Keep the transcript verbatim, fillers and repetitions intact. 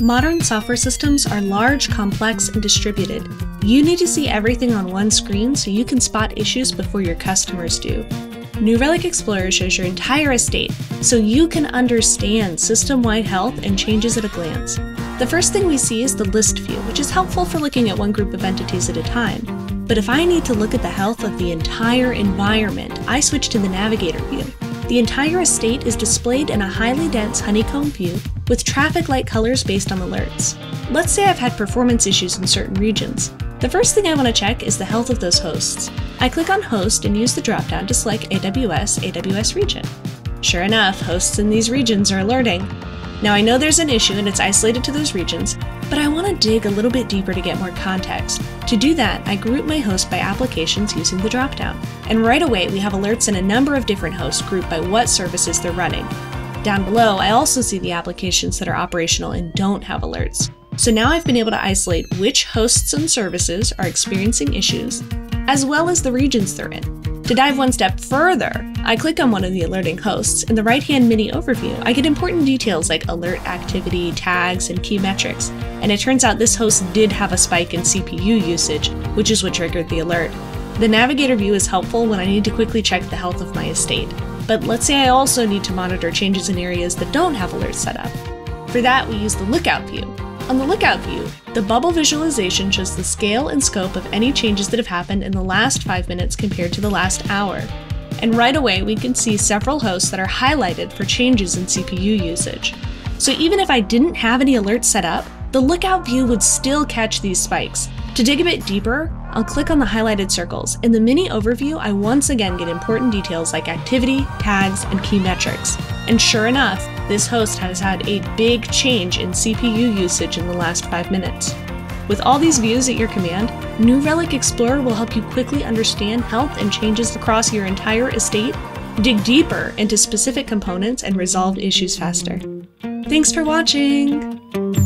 Modern software systems are large, complex, and distributed. You need to see everything on one screen so you can spot issues before your customers do. New Relic Explorer shows your entire estate so you can understand system-wide health and changes at a glance. The first thing we see is the list view, which is helpful for looking at one group of entities at a time. But if I need to look at the health of the entire environment, I switch to the Navigator view. The entire estate is displayed in a highly dense honeycomb view with traffic light colors based on alerts. Let's say I've had performance issues in certain regions. The first thing I want to check is the health of those hosts. I click on Host and use the dropdown to select A W S, A W S region. Sure enough, hosts in these regions are alerting. Now I know there's an issue and it's isolated to those regions, but I want to dig a little bit deeper to get more context. To do that, I group my hosts by applications using the dropdown. And right away, we have alerts in a number of different hosts grouped by what services they're running. Down below, I also see the applications that are operational and don't have alerts. So now I've been able to isolate which hosts and services are experiencing issues, as well as the regions they're in. To dive one step further, I click on one of the alerting hosts. In the right-hand mini overview, I get important details like alert activity, tags, and key metrics. And it turns out this host did have a spike in C P U usage, which is what triggered the alert. The Navigator view is helpful when I need to quickly check the health of my estate. But let's say I also need to monitor changes in areas that don't have alerts set up. For that, we use the Lookout view. On the Lookout view, the bubble visualization shows the scale and scope of any changes that have happened in the last five minutes compared to the last hour. And right away, we can see several hosts that are highlighted for changes in C P U usage. So even if I didn't have any alerts set up, the Lookout view would still catch these spikes. To dig a bit deeper, I'll click on the highlighted circles. In the mini overview, I once again get important details like activity, tags, and key metrics. And sure enough, this host has had a big change in C P U usage in the last five minutes. With all these views at your command, New Relic Explorer will help you quickly understand health and changes across your entire estate, dig deeper into specific components, and resolve issues faster. Thanks for watching!